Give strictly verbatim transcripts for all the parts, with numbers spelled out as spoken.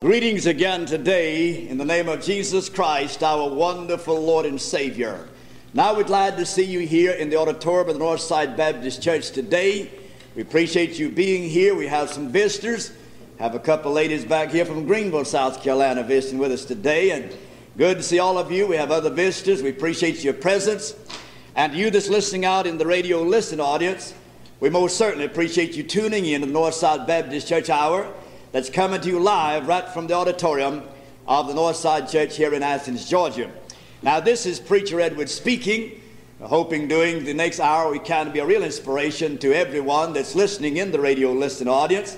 Greetings again today in the name of Jesus Christ, our wonderful Lord and Savior. Now we're glad to see you here in the auditorium of the Northside Baptist Church today. We appreciate you being here. We have some visitors. Have a couple ladies back here from Greenville, South Carolina visiting with us today. And good to see all of you. We have other visitors. We appreciate your presence. And you that's listening out in the radio listen audience, we most certainly appreciate you tuning in to the Northside Baptist Church Hour. That's coming to you live right from the auditorium of the Northside Church here in Athens, Georgia. Now, this is Preacher Edwards speaking. We're hoping during the next hour we can be a real inspiration to everyone that's listening in the radio listening audience.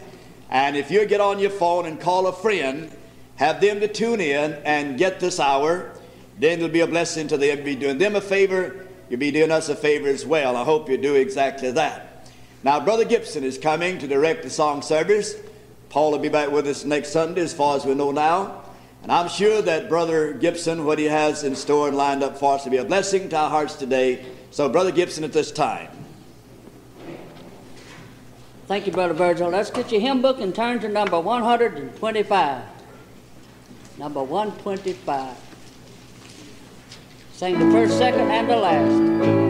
And if you get on your phone and call a friend, have them to tune in and get this hour, then it'll be a blessing to them. You'll be doing them a favor. You'll be doing us a favor as well. I hope you do exactly that. Now, Brother Gibson is coming to direct the song service. Paul will be back with us next Sunday, as far as we know now. And I'm sure that Brother Gibson, what he has in store and lined up for us, will be a blessing to our hearts today. So, Brother Gibson, at this time. Thank you, Brother Virgil. Let's get your hymn book and turn to number one twenty-five. Number one twenty-five. Sing the first, second, and the last.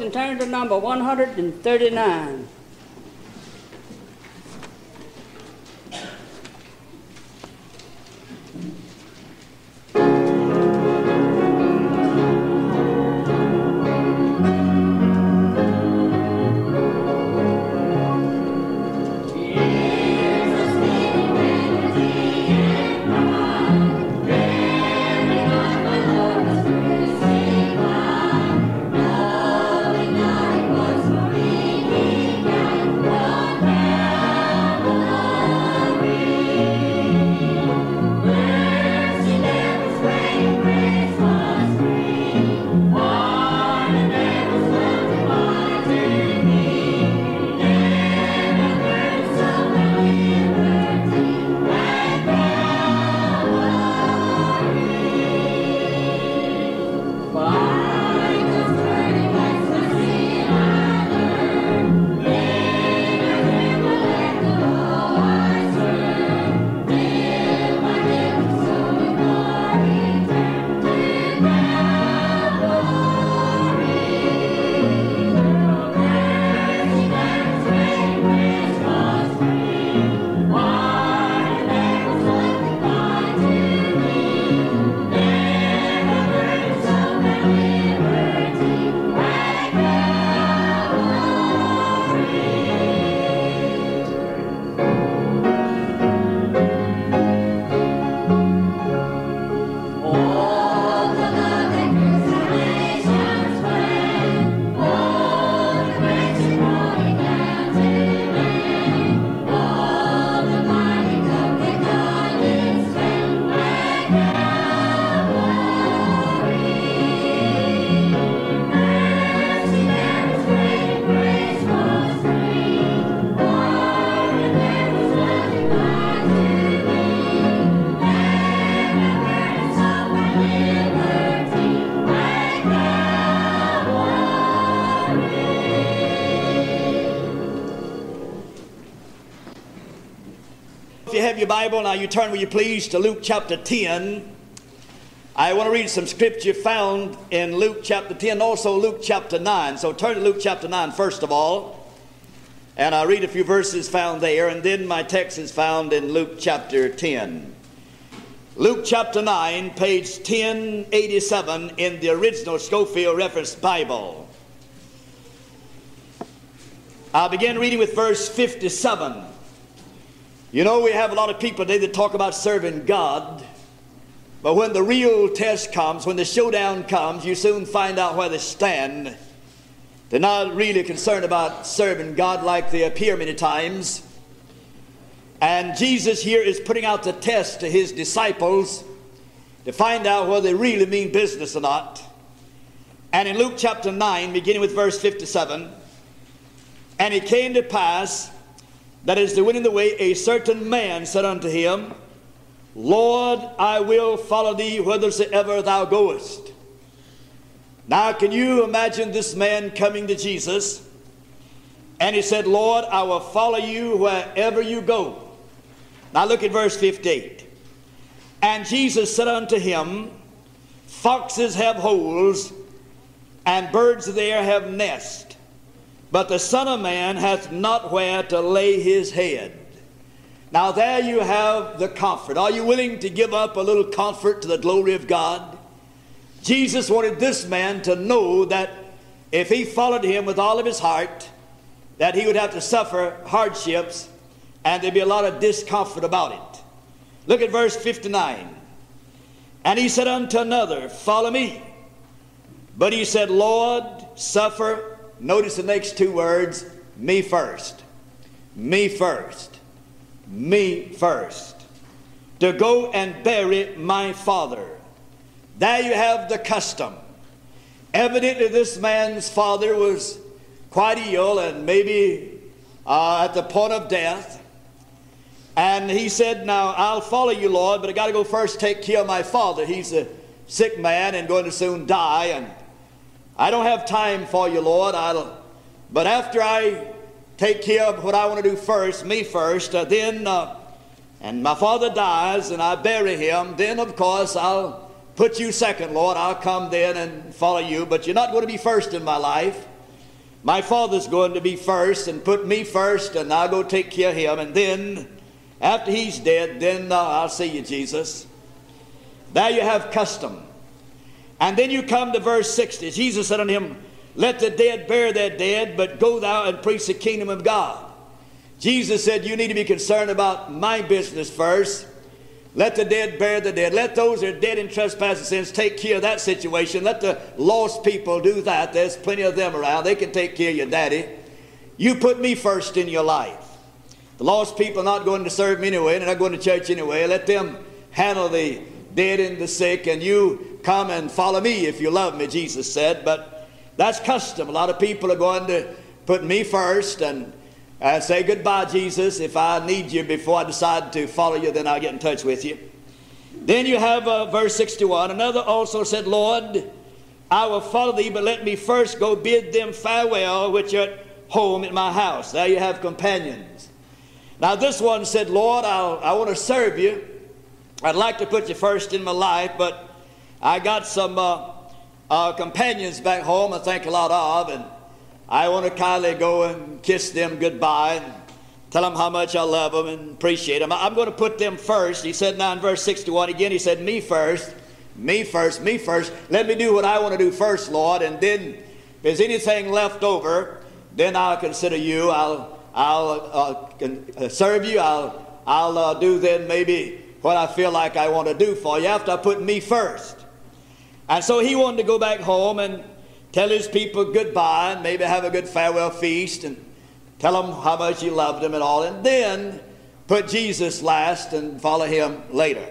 And turn to number one thirty-nine. Amen. If you have your Bible, now you turn, will you please, to Luke chapter ten. I want to read some scripture found in Luke chapter ten, also Luke chapter nine. So turn to Luke chapter nine first of all, and I'll read a few verses found there, and then my text is found in Luke chapter ten. Luke chapter nine, page ten eighty-seven in the original Scofield Reference Bible. I'll begin reading with verse fifty-seven. You know, we have a lot of people today that talk about serving God, but when the real test comes, when the showdown comes, you soon find out where they stand. They're not really concerned about serving God like they appear many times. And Jesus here is putting out the test to his disciples to find out whether they really mean business or not. And in Luke chapter nine, beginning with verse fifty-seven, and it came to pass that as they went in the way, a certain man said unto him, Lord, I will follow thee whithersoever thou goest. Now, can you imagine this man coming to Jesus? And he said, Lord, I will follow you wherever you go. Now look at verse fifty-eight. And Jesus said unto him, Foxes have holes, and birds of the air have nests, but the Son of Man hath not where to lay his head. Now there you have the comfort. Are you willing to give up a little comfort to the glory of God? Jesus wanted this man to know that if he followed him with all of his heart, that he would have to suffer hardships, and there'd be a lot of discomfort about it. Look at verse fifty-nine. And he said unto another, Follow me. But he said, Lord, suffer. Notice the next two words, me first, me first, me first, to go and bury my father. There you have the custom. Evidently this man's father was quite ill and maybe uh, at the point of death. And he said, now I'll follow you, Lord, but I got to go first take care of my father. He's a sick man and going to soon die, and I don't have time for you, Lord, I'll, but after I take care of what I want to do first, me first, uh, then, uh, and my father dies and I bury him, then of course I'll put you second, Lord, I'll come then and follow you, but you're not going to be first in my life. My father's going to be first, and put me first, and I'll go take care of him, and then, after he's dead, then uh, I'll see you, Jesus. There you have custom. And then you come to verse sixty. Jesus said unto him, Let the dead bury their dead, but go thou and preach the kingdom of God. Jesus said, you need to be concerned about my business first. Let the dead bury the dead. Let those that are dead in trespass and sins take care of that situation. Let the lost people do that. There's plenty of them around. They can take care of your daddy. You put me first in your life. The lost people are not going to serve me anyway. They're not going to church anyway. Let them handle the dead and the sick, and you come and follow me if you love me, Jesus said. But that's custom. A lot of people are going to put me first and uh, say goodbye, Jesus. If I need you before I decide to follow you, then I'll get in touch with you. Then you have uh, verse sixty-one. Another also said, Lord, I will follow thee, but let me first go bid them farewell which are at home at my house. There you have companions. Now this one said, Lord, I'll, I want to serve you. I'd like to put you first in my life, but I got some uh, uh, companions back home I think a lot of, and I want to kindly go and kiss them goodbye and tell them how much I love them and appreciate them. I'm going to put them first. He said now in verse sixty-one again, he said, me first, me first, me first. Let me do what I want to do first, Lord, and then if there's anything left over, then I'll consider you. I'll, I'll uh, serve you. I'll, I'll uh, do then maybe what I feel like I want to do for you after I put me first. And so he wanted to go back home and tell his people goodbye and maybe have a good farewell feast and tell them how much he loved them and all, and then put Jesus last and follow him later.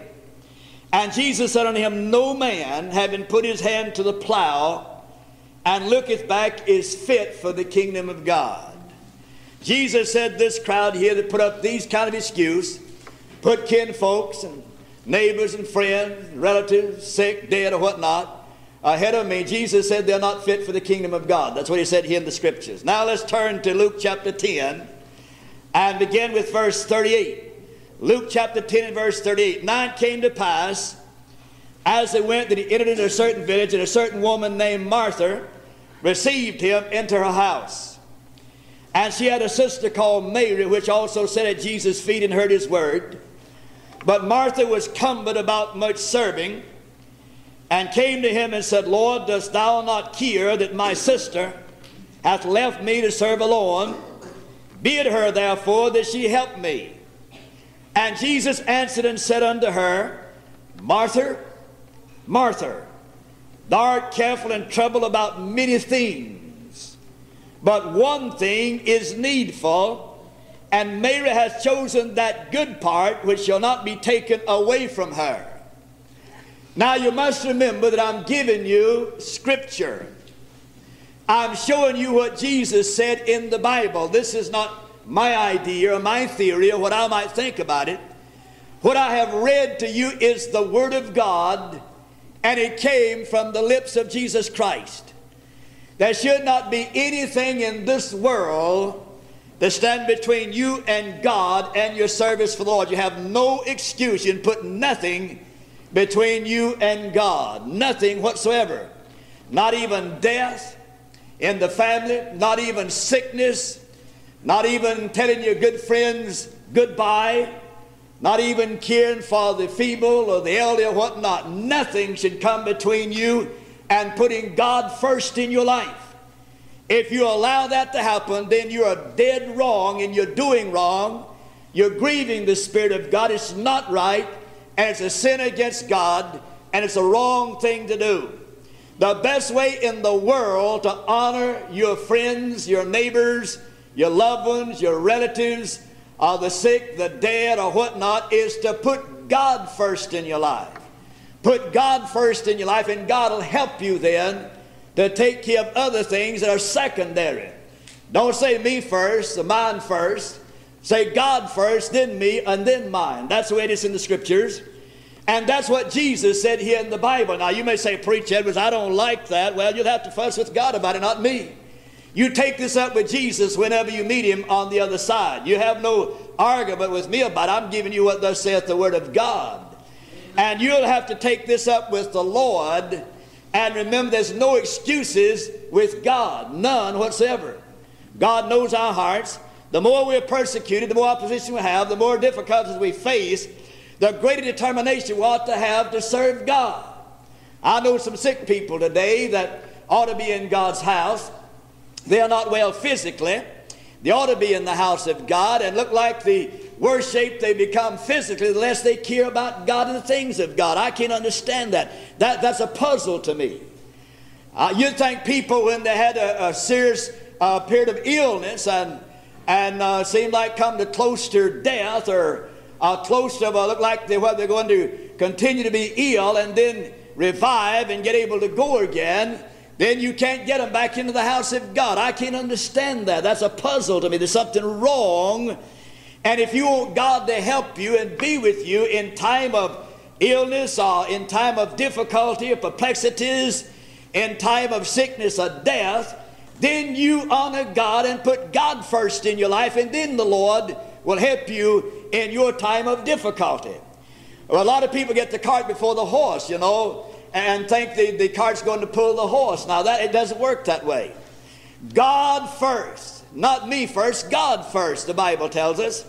And Jesus said unto him, No man, having put his hand to the plow and looketh back, is fit for the kingdom of God. Jesus said this crowd here that put up these kind of excuses, put kinfolks and neighbors and friends, relatives, sick, dead, or whatnot, ahead of me. Jesus said they're not fit for the kingdom of God. That's what he said here in the scriptures. Now let's turn to Luke chapter ten and begin with verse thirty-eight. Luke chapter ten and verse thirty-eight. Now it came to pass, as they went, that he entered into a certain village, and a certain woman named Martha received him into her house. And she had a sister called Mary, which also sat at Jesus' feet and heard his word. But Martha was cumbered about much serving, and came to him and said, Lord, dost thou not care that my sister hath left me to serve alone? Bid her, therefore, that she help me. And Jesus answered and said unto her, Martha, Martha, thou art careful and troubled about many things, but one thing is needful, and Mary hath chosen that good part which shall not be taken away from her. Now you must remember that I'm giving you Scripture. I'm showing you what Jesus said in the Bible. This is not my idea or my theory or what I might think about it. What I have read to you is the Word of God, and it came from the lips of Jesus Christ. There should not be anything in this world that stand between you and God and your service for the Lord. You have no excuse. You can put nothing between you and God. Nothing whatsoever. Not even death in the family. Not even sickness. Not even telling your good friends goodbye. Not even caring for the feeble or the elderly or whatnot. Nothing should come between you and putting God first in your life. If you allow that to happen, then you are dead wrong and you're doing wrong. You're grieving the Spirit of God. It's not right, and it's a sin against God, and it's a wrong thing to do. The best way in the world to honor your friends, your neighbors, your loved ones, your relatives, or the sick, the dead, or whatnot, is to put God first in your life. Put God first in your life, and God will help you then to take care of other things that are secondary. Don't say me first, or mine first. Say God first, then me, and then mine. That's the way it is in the Scriptures. And that's what Jesus said here in the Bible. Now you may say, Preacher Edwards, I don't like that. Well, you'll have to fuss with God about it, not me. You take this up with Jesus whenever you meet him on the other side. You have no argument with me about it. I'm giving you what thus saith the Word of God. And you'll have to take this up with the Lord. And remember, there's no excuses with God. None whatsoever. God knows our hearts. The more we're persecuted, the more opposition we have, the more difficulties we face, the greater determination we ought to have to serve God. I know some sick people today that ought to be in God's house. They are not well physically. They ought to be in the house of God, and look like the worse shaped they become physically, the less they care about God and the things of God. I can't understand that. That that's a puzzle to me. Uh, you'd think people, when they had a, a serious uh, period of illness and and uh, seemed like come to close to death, or uh, close to uh, look like they well, they're going to continue to be ill and then revive and get able to go again. Then you can't get them back into the house of God. I can't understand that. That's a puzzle to me. There's something wrong. And if you want God to help you and be with you in time of illness, or in time of difficulty or perplexities, in time of sickness or death, then you honor God and put God first in your life, and then the Lord will help you in your time of difficulty. Well, a lot of people get the cart before the horse, you know, and think the, the cart's going to pull the horse. Now, that it doesn't work that way. God first. Not me first, God first, the Bible tells us.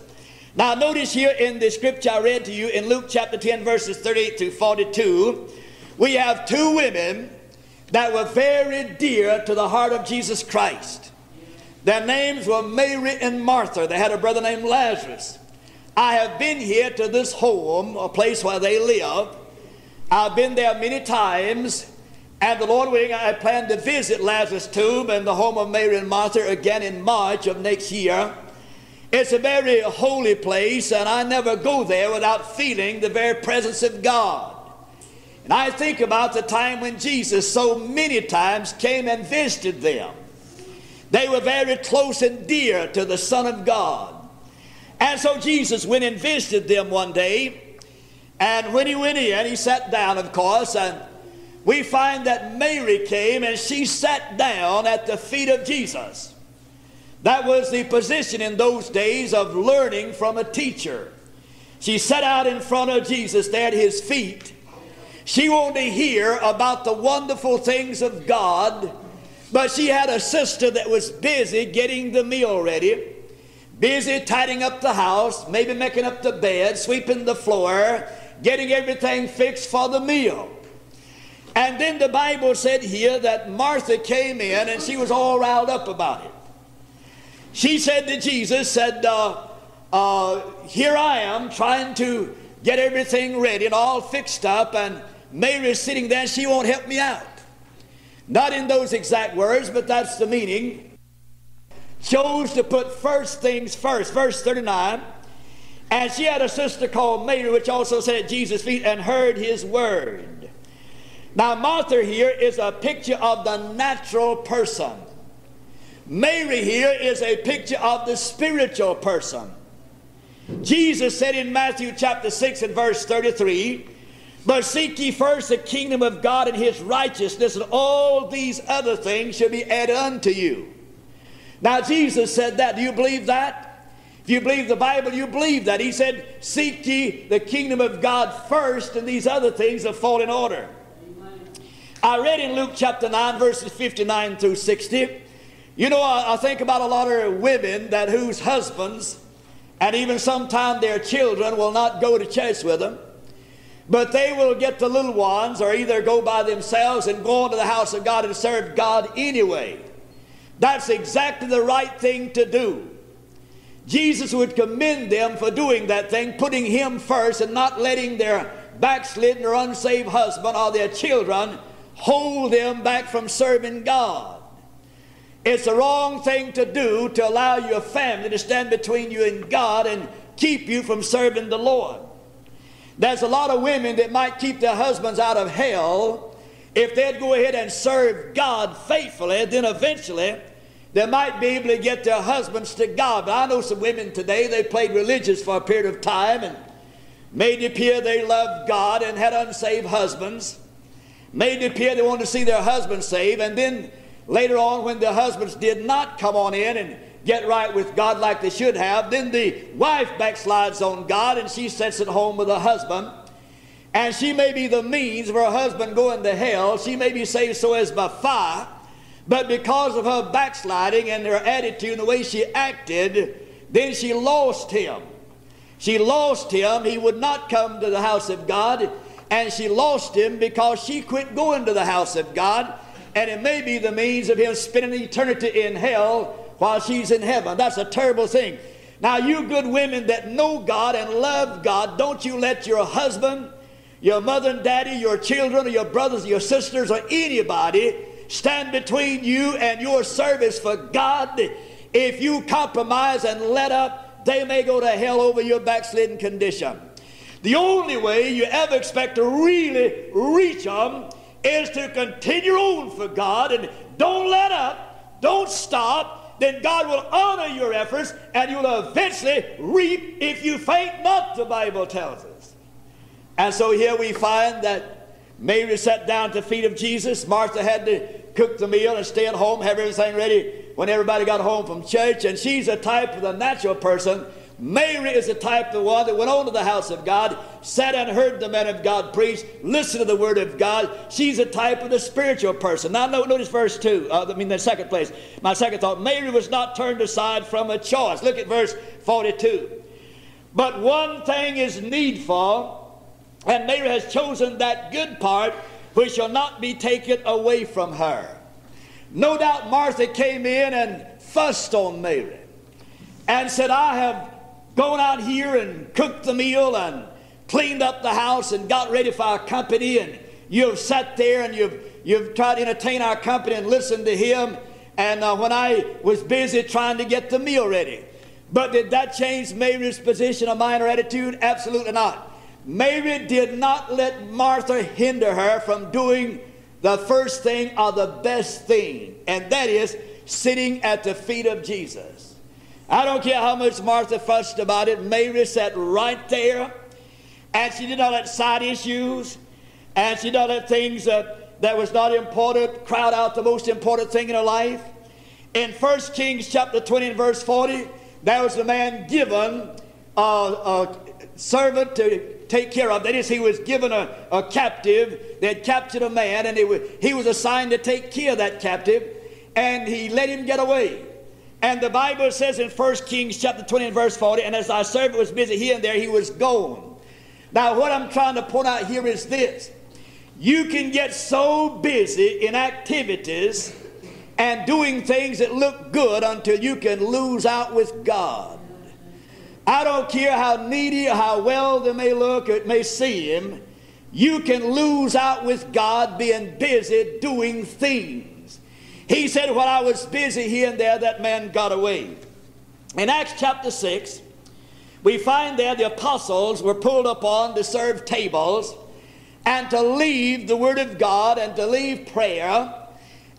Now notice here in the scripture I read to you in Luke chapter ten, verses thirty-eight through forty-two, we have two women that were very dear to the heart of Jesus Christ. Their names were Mary and Martha. They had a brother named Lazarus. I have been here to this home, a place where they live. I've been there many times. And the Lord willing, I plan to visit Lazarus' tomb and the home of Mary and Martha again in March of next year. It's a very holy place, and I never go there without feeling the very presence of God. And I think about the time when Jesus so many times came and visited them. They were very close and dear to the Son of God. And so Jesus went and visited them one day. And when he went in, he sat down, of course, and we find that Mary came and she sat down at the feet of Jesus. That was the position in those days of learning from a teacher. She sat out in front of Jesus there at his feet. She wanted to hear about the wonderful things of God, but she had a sister that was busy getting the meal ready, busy tidying up the house, maybe making up the bed, sweeping the floor, getting everything fixed for the meal. And then the Bible said here that Martha came in and she was all riled up about it. She said to Jesus, said, uh, uh, here I am trying to get everything ready and all fixed up, and Mary's sitting there and she won't help me out. Not in those exact words, but that's the meaning. Chose to put first things first. Verse thirty-nine, and she had a sister called Mary, which also sat at Jesus' feet and heard his word. Now Martha here is a picture of the natural person. Mary here is a picture of the spiritual person. Jesus said in Matthew chapter six and verse thirty-three, but seek ye first the kingdom of God and his righteousness, and all these other things shall be added unto you. Now Jesus said that. Do you believe that? If you believe the Bible, you believe that. He said, seek ye the kingdom of God first, and these other things will fall in order. Amen. I read in Luke chapter nine, verses fifty-nine through sixty. You know, I, I think about a lot of women that whose husbands, and even sometimes their children, will not go to church with them. But they will get the little ones, or either go by themselves and go into the house of God and serve God anyway. That's exactly the right thing to do. Jesus would commend them for doing that thing, putting him first and not letting their backslidden or unsaved husband or their children hold them back from serving God. It's the wrong thing to do to allow your family to stand between you and God and keep you from serving the Lord. There's a lot of women that might keep their husbands out of hell if they'd go ahead and serve God faithfully. Then eventually they might be able to get their husbands to God. But I know some women today, they played religious for a period of time and made it appear they loved God and had unsaved husbands, made it appear they wanted to see their husbands saved, and then later on, when their husbands did not come on in and get right with God like they should have, then the wife backslides on God and she sits at home with her husband. And she may be the means of her husband going to hell. She may be saved so as by fire. But because of her backsliding and her attitude and the way she acted, then she lost him. She lost him. He would not come to the house of God. And she lost him because she quit going to the house of God. And it may be the means of him spending eternity in hell while she's in heaven. That's a terrible thing. Now, you good women that know God and love God, don't you let your husband, your mother and daddy, your children, or your brothers, your sisters, or anybody stand between you and your service for God. If you compromise and let up, they may go to hell over your backslidden condition. The only way you ever expect to really reach them is to continue on for God, and don't let up, don't stop. Then God will honor your efforts, and you'll eventually reap if you faint not, the Bible tells us. And so here we find that Mary sat down at the feet of Jesus. Martha had to cook the meal and stay at home, have everything ready when everybody got home from church, and she's a type of the natural person. Mary is the type of the one that went on to the house of God, sat and heard the man of God preach, listened to the word of God. She's the type of the spiritual person. Now notice verse two, uh, I mean the second place, my second thought. Mary was not turned aside from a choice. Look at verse forty-two. But one thing is needful, and Mary has chosen that good part which shall not be taken away from her. No doubt Martha came in and fussed on Mary and said, I have gone out here and cooked the meal and cleaned up the house and got ready for our company, and you've sat there and you've you've tried to entertain our company and listened to him, and uh, when I was busy trying to get the meal ready. But did that change Mary's position or mind or attitude? Absolutely not. Mary did not let Martha hinder her from doing the first thing or the best thing, and that is sitting at the feet of Jesus. I don't care how much Martha fussed about it, Mary sat right there, and she did not let side issues, and she did not let things that, that was not important crowd out the most important thing in her life. In First Kings chapter twenty and verse forty, there was a man given uh, uh, servant to take care of. That is, he was given a, a captive. They had captured a man, and he was, he was assigned to take care of that captive, and he let him get away. And the Bible says in First Kings chapter twenty and verse forty, and as our servant was busy here and there, he was gone. Now, what I'm trying to point out here is this. You can get so busy in activities and doing things that look good until you can lose out with God. I don't care how needy or how well they may look or it may seem, you can lose out with God being busy doing things. He said, while I was busy here and there, that man got away. In Acts chapter six, we find there the apostles were pulled upon to serve tables and to leave the Word of God and to leave prayer,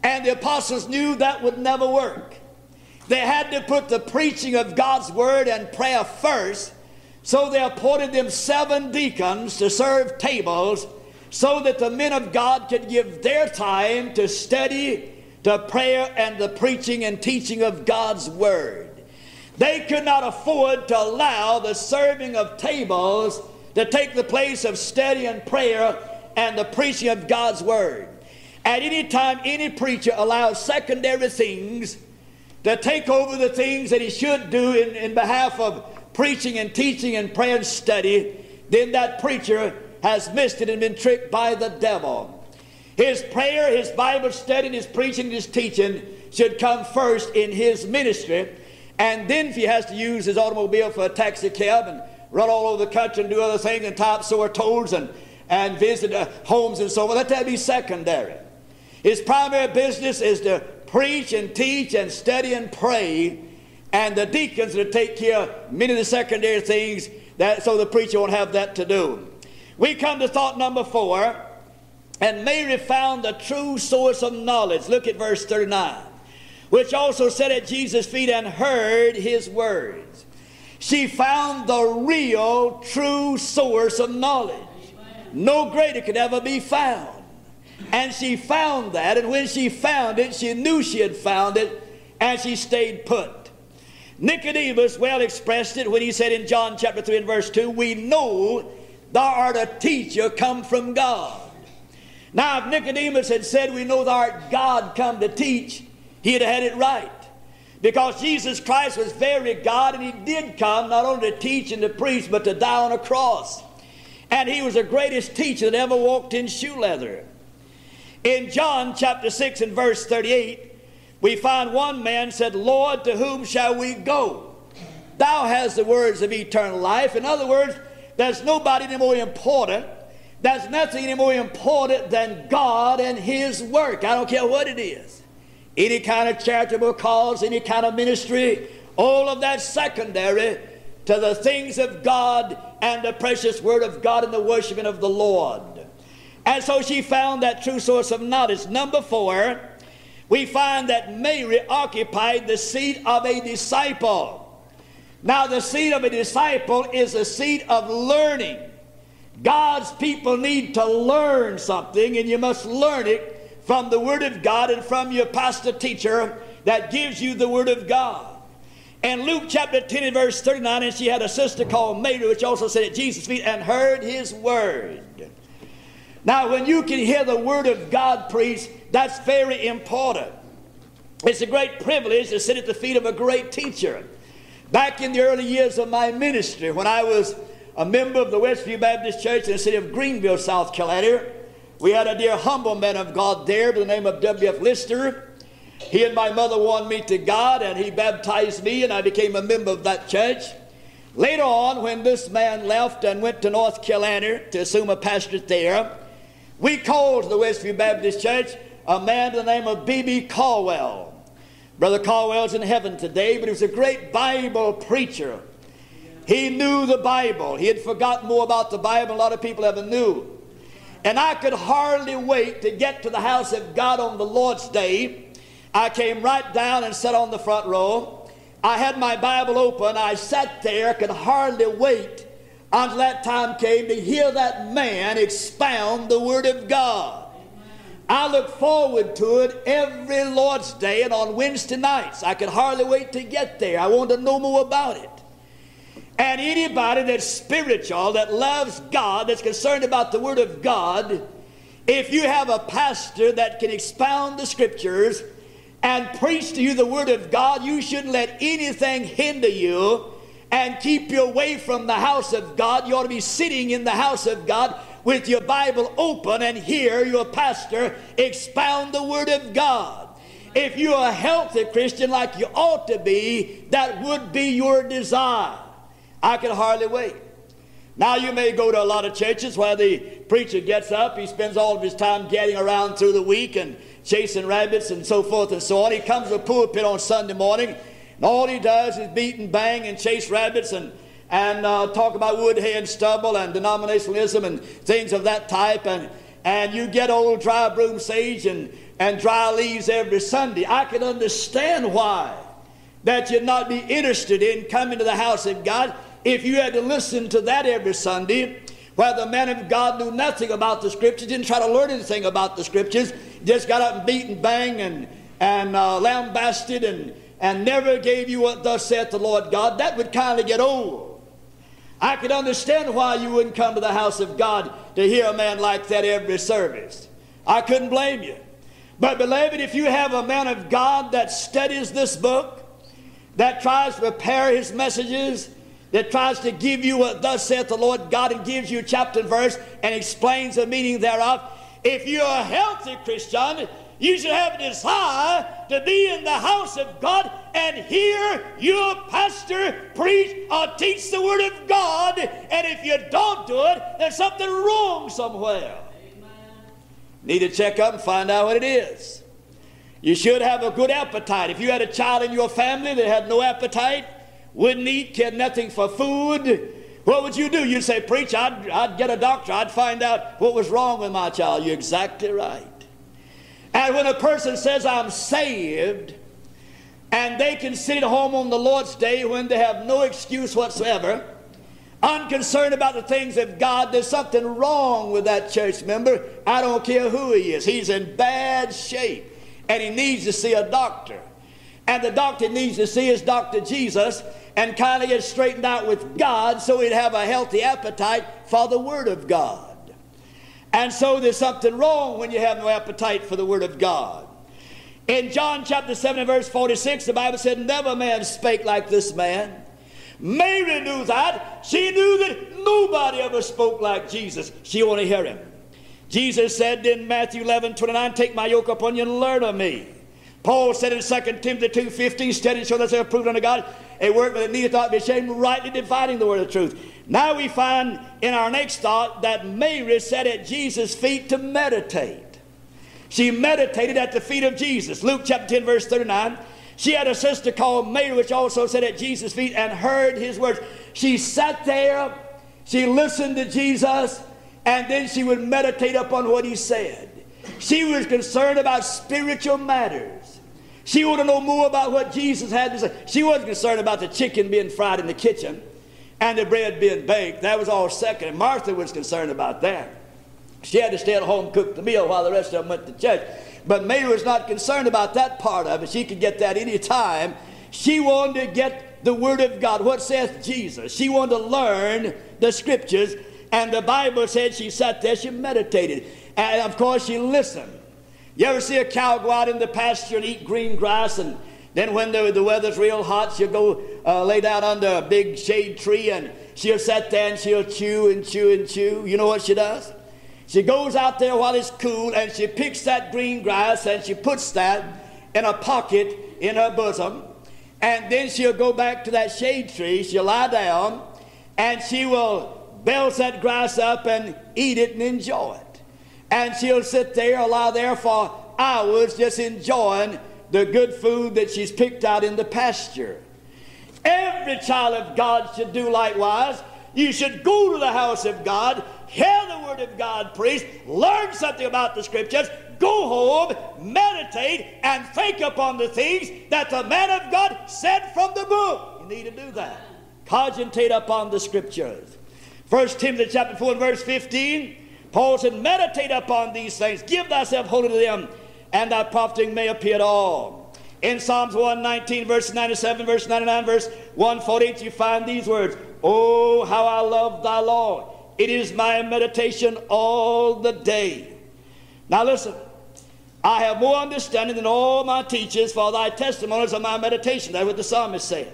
and the apostles knew that would never work. They had to put the preaching of God's Word and prayer first, so they appointed them seven deacons to serve tables so that the men of God could give their time to study, to prayer, and the preaching and teaching of God's Word. They could not afford to allow the serving of tables to take the place of study and prayer and the preaching of God's Word. At any time, any preacher allows secondary things to take over the things that he should do in, in behalf of preaching and teaching and prayer and study, then that preacher has missed it and been tricked by the devil. His prayer, his Bible study, and his preaching and his teaching should come first in his ministry. And then if he has to use his automobile for a taxi cab and run all over the country and do other things and tie up sore toes and, and visit uh, homes and so on, let that be secondary. His primary business is to preach and teach and study and pray, and the deacons will take care of many of the secondary things that, so the preacher won't have that to do. We come to thought number four, and Mary found the true source of knowledge. Look at verse thirty-nine, which also sat at Jesus' feet and heard his words. She found the real, true source of knowledge. No greater could ever be found. And she found that, and when she found it, she knew she had found it, and she stayed put. Nicodemus well expressed it when he said in John chapter three and verse two, we know thou art a teacher come from God. Now, if Nicodemus had said, we know thou art God come to teach, he'd have had it right. Because Jesus Christ was very God, and he did come not only to teach and to preach, but to die on a cross. And he was the greatest teacher that ever walked in shoe leather. In John chapter six and verse thirty-eight, we find one man said, Lord, to whom shall we go? Thou hast the words of eternal life. In other words, there's nobody any more important. There's nothing any more important than God and his work. I don't care what it is. Any kind of charitable cause, any kind of ministry, all of that secondary to the things of God and the precious word of God and the worshiping of the Lord. And so she found that true source of knowledge. Number four, we find that Mary occupied the seat of a disciple. Now, the seat of a disciple is a seat of learning. God's people need to learn something, and you must learn it from the Word of God and from your pastor teacher that gives you the Word of God. And Luke chapter ten and verse thirty-nine, and she had a sister called Mary, which also sat at Jesus' feet and heard his word. Now, when you can hear the Word of God preached, that's very important. It's a great privilege to sit at the feet of a great teacher. Back in the early years of my ministry, when I was a member of the Westview Baptist Church in the city of Greenville, South Carolina, we had a dear humble man of God there by the name of W F Lister. He and my mother won me to God, and he baptized me, and I became a member of that church. Later on, when this man left and went to North Carolina to assume a pastorate there, we called to the Westview Baptist Church a man by the name of B B Caldwell. Brother Caldwell's in heaven today, but he was a great Bible preacher. He knew the Bible. He had forgotten more about the Bible than a lot of people ever knew. And I could hardly wait to get to the house of God on the Lord's Day. I came right down and sat on the front row. I had my Bible open. I sat there, could hardly wait until that time came to hear that man expound the Word of God. Amen. I look forward to it every Lord's Day and on Wednesday nights. I could hardly wait to get there. I wanted to know more about it. And And anybody that's spiritual, that loves God, that's concerned about the Word of God, if you have a pastor that can expound the Scriptures and preach to you the Word of God, you shouldn't let anything hinder you and keep you away from the house of God. You ought to be sitting in the house of God with your Bible open and hear your pastor expound the Word of God. If you're a healthy Christian like you ought to be, that would be your desire. I can hardly wait. Now you may go to a lot of churches where the preacher gets up, he spends all of his time getting around through the week and chasing rabbits and so forth and so on. He comes to the pulpit on Sunday morning, and all he does is beat and bang and chase rabbits and, and uh, talk about wood, hay, and stubble and denominationalism and things of that type. And, and you get old dry broom sage and, and dry leaves every Sunday. I can understand why that you'd not be interested in coming to the house of God if you had to listen to that every Sunday, where the man of God knew nothing about the Scriptures, didn't try to learn anything about the Scriptures, just got up and beat and bang and, and uh, lambasted and, and never gave you what thus saith the Lord God. That would kind of get old. I could understand why you wouldn't come to the house of God to hear a man like that every service. I couldn't blame you. But beloved, if you have a man of God that studies this book, that tries to prepare his messages, that tries to give you what thus saith the Lord God and gives you chapter and verse and explains the meaning thereof. If you're a healthy Christian, you should have a desire to be in the house of God and hear your pastor preach or teach the Word of God. And if you don't do it, there's something wrong somewhere. Amen. Need to check up and find out what it is. You should have a good appetite. If you had a child in your family that had no appetite, wouldn't eat, cared nothing for food, what would you do? You'd say, preach, I'd, I'd get a doctor. I'd find out what was wrong with my child. You're exactly right. And when a person says, I'm saved, and they can sit at home on the Lord's day when they have no excuse whatsoever, unconcerned about the things of God, there's something wrong with that church member. I don't care who he is. He's in bad shape. And he needs to see a doctor. And the doctor needs to see his Doctor Jesus and kind of get straightened out with God so he'd have a healthy appetite for the Word of God. And so there's something wrong when you have no appetite for the Word of God. In John chapter seven and verse forty-six, the Bible said, never man spake like this man. Mary knew that. She knew that nobody ever spoke like Jesus. She wanted to hear him. Jesus said in Matthew eleven twenty-nine, take my yoke upon you and learn of me. Paul said in Second Timothy two fifteen, study and show thyself approved unto God, a workman that needeth not be ashamed, rightly dividing the word of truth. Now we find in our next thought that Mary sat at Jesus' feet to meditate. She meditated at the feet of Jesus. Luke chapter ten, verse thirty-nine. She had a sister called Mary, which also sat at Jesus' feet and heard his words. She sat there, she listened to Jesus, and then she would meditate upon what he said. She was concerned about spiritual matters. She wanted to know more about what Jesus had to say. She wasn't concerned about the chicken being fried in the kitchen and the bread being baked. That was all second. Martha was concerned about that. She had to stay at home and cook the meal while the rest of them went to church. But Mary was not concerned about that part of it. She could get that any time. She wanted to get the Word of God. What saith Jesus? She wanted to learn the Scriptures. And the Bible said she sat there, she meditated. And of course she listened. You ever see a cow go out in the pasture and eat green grass, and then when the, the weather's real hot, she'll go uh, lay down under a big shade tree and she'll sit there and she'll chew and chew and chew. You know what she does? She goes out there while it's cool and she picks that green grass and she puts that in a pocket in her bosom. And then she'll go back to that shade tree, she'll lie down, and she will belts that grass up and eat it and enjoy it. And she'll sit there or lie there for hours just enjoying the good food that she's picked out in the pasture. Every child of God should do likewise. You should go to the house of God, hear the Word of God preached, learn something about the Scriptures, go home, meditate, and think upon the things that the man of God said from the book. You need to do that. Cogitate upon the Scriptures. First Timothy chapter four and verse fifteen, Paul said, meditate upon these things, give thyself wholly to them, and thy profiting may appear to all. In Psalms one nineteen, verse ninety-seven, verse ninety-nine, verse one forty-eight, you find these words. Oh, how I love thy Lord. It is my meditation all the day. Now listen. I have more understanding than all my teachers, for thy testimonies are my meditation. That's what the psalmist said.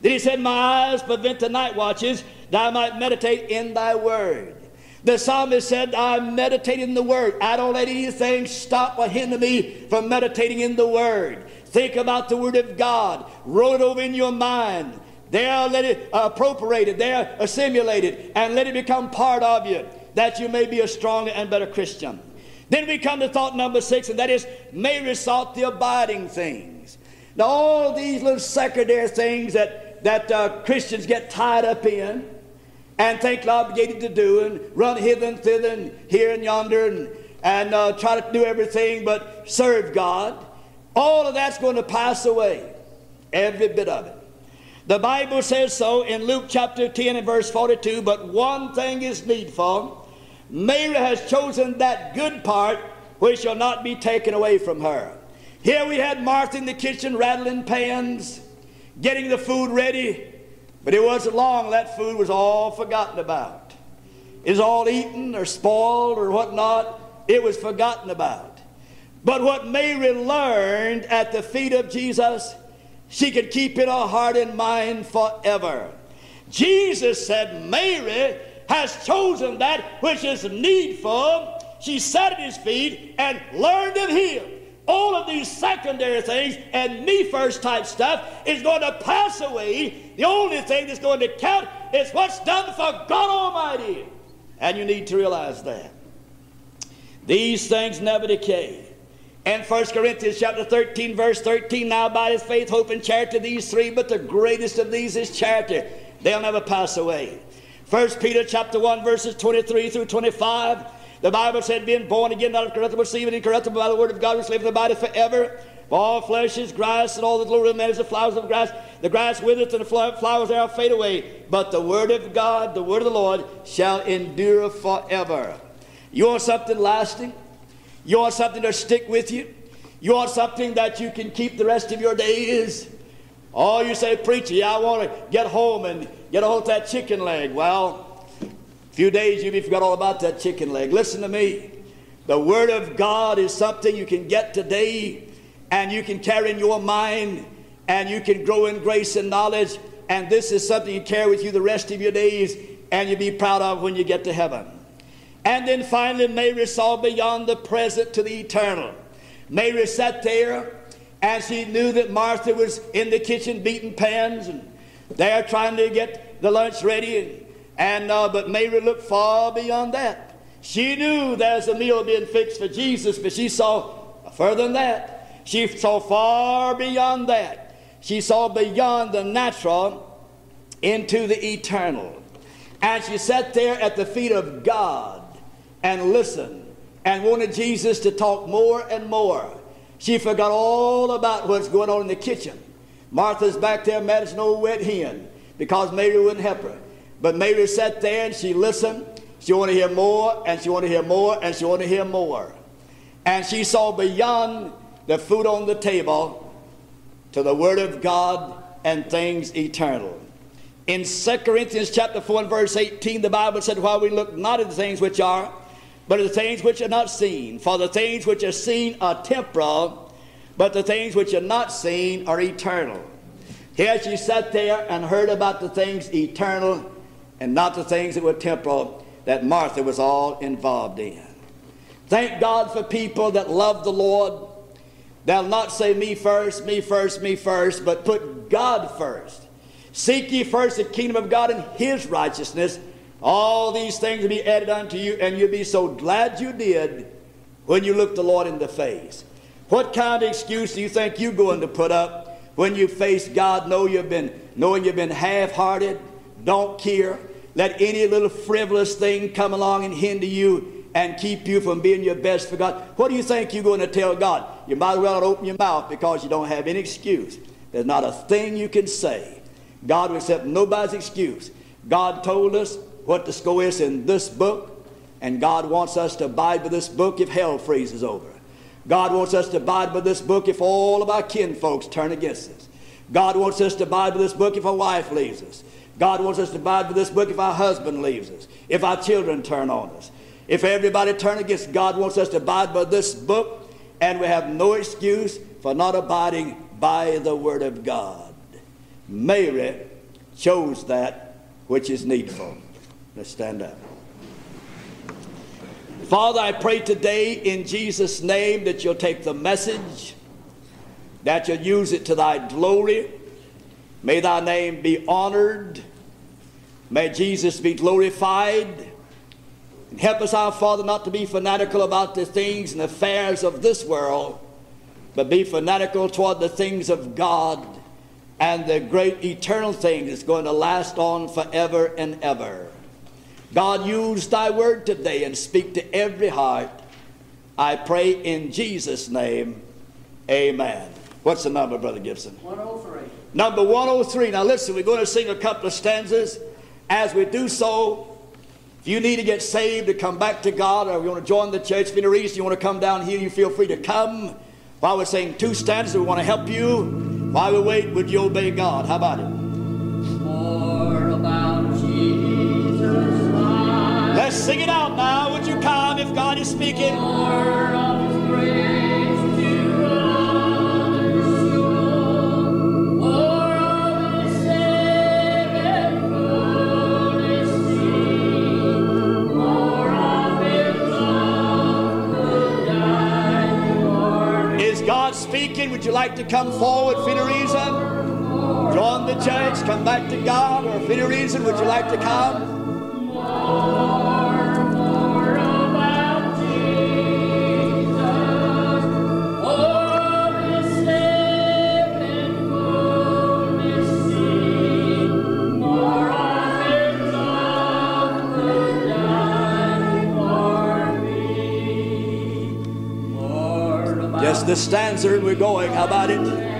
Then he said, my eyes prevent the night watches, that I might meditate in thy word. The psalmist said, I meditate in the word. I don't let anything stop or hinder me from meditating in the word. Think about the word of God. Roll it over in your mind. There, let it uh, appropriate it. There, assimilate it. And let it become part of you, that you may be a stronger and better Christian. Then we come to thought number six, and that is, Mary sought the abiding things. Now, all these little secondary things that, that uh, Christians get tied up in and think they're obligated to do and run hither and thither and here and yonder and, and uh, try to do everything but serve God, all of that's going to pass away, every bit of it. The Bible says so in Luke chapter ten and verse forty-two, but one thing is needful. Mary has chosen that good part which shall not be taken away from her. Here we had Martha in the kitchen rattling pans, getting the food ready, but it wasn't long that food was all forgotten about. It was all eaten or spoiled or whatnot. It was forgotten about. But what Mary learned at the feet of Jesus, she could keep in her heart and mind forever. Jesus said, Mary has chosen that which is needful. She sat at his feet and learned of him. All of these secondary things and me first type stuff is going to pass away. The only thing that's going to count is what's done for God Almighty. And you need to realize that. These things never decay. And First Corinthians chapter thirteen, verse thirteen, now by his faith, hope, and charity, these three, but the greatest of these is charity. They'll never pass away. First Peter chapter one, verses twenty-three through twenty-five, the Bible said, being born again, not of corruptible seed, but incorruptible by the word of God, which liveth and abideth forever. For all flesh is grass, and all the glory of man is the flowers of the grass. The grass withereth, and the flowers thereof fade away. But the word of God, the word of the Lord, shall endure forever. You want something lasting? You want something to stick with you? You want something that you can keep the rest of your days? Oh, you say, preacher, yeah, I want to get home and get a hold of that chicken leg. Well, a few days you'll be forgot all about that chicken leg. Listen to me. The Word of God is something you can get today and you can carry in your mind and you can grow in grace and knowledge. And this is something you carry with you the rest of your days and you'll be proud of when you get to heaven. And then finally, Mary saw beyond the present to the eternal. Mary sat there and she knew that Martha was in the kitchen beating pans and they're trying to get the lunch ready, and, and uh, but Mary looked far beyond that. She knew there's a meal being fixed for Jesus, but she saw further than that. She saw far beyond that. She saw beyond the natural into the eternal. And she sat there at the feet of God and listened and wanted Jesus to talk more and more. She forgot all about what's going on in the kitchen. Martha's back there mad as an old wet hen because Mary wouldn't help her. But Mary sat there and she listened. She wanted to hear more, and she wanted to hear more, and she wanted to hear more. And she saw beyond the food on the table to the Word of God and things eternal. In Second Corinthians chapter four and verse eighteen, the Bible said, while we look not at the things which are, but at the things which are not seen. For the things which are seen are temporal, but the things which are not seen are eternal. Here she sat there and heard about the things eternal and not the things that were temporal that Martha was all involved in. Thank God for people that love the Lord. They'll not say me first, me first, me first, but put God first. Seek ye first the kingdom of God and his righteousness. All these things will be added unto you, and you'll be so glad you did when you looked the Lord in the face. What kind of excuse do you think you're going to put up when you face God, know you've been, knowing you've been half-hearted, don't care, let any little frivolous thing come along and hinder you and keep you from being your best for God? What do you think you're going to tell God? You might as well not open your mouth because you don't have any excuse. There's not a thing you can say. God will accept nobody's excuse. God told us what the score is in this book, and God wants us to abide by this book if hell freezes over. God wants us to abide by this book if all of our kinfolks turn against us. God wants us to abide by this book if our wife leaves us. God wants us to abide by this book if our husband leaves us, if our children turn on us. If everybody turn against, God wants us to abide by this book, and we have no excuse for not abiding by the Word of God. Mary chose that which is needful. Let's stand up. Father, I pray today in Jesus' name that you'll take the message, that you'll use it to thy glory. May thy name be honored. May Jesus be glorified. And help us, our Father, not to be fanatical about the things and affairs of this world, but be fanatical toward the things of God and the great eternal thing that's going to last on forever and ever. God, use thy word today and speak to every heart. I pray in Jesus' name, amen. What's the number, Brother Gibson? one oh three. Number one oh three. Now listen, we're going to sing a couple of stanzas. As we do so, if you need to get saved to come back to God, or you want to join the church for any reason, you want to come down here, you feel free to come. While we're singing two stanzas, we want to help you. While we wait, would you obey God? How about it? More about Jesus. Let's sing it out now. Would you come if God is speaking? More of his grace. Speaking, would you like to come forward for any reason? Join the church, come back to God, or for any reason, would you like to come? More, more about Jesus, oh, this heaven, oh, this sea, more of His love that died for me. More about Jesus. Just the stanza and we're going. How about it?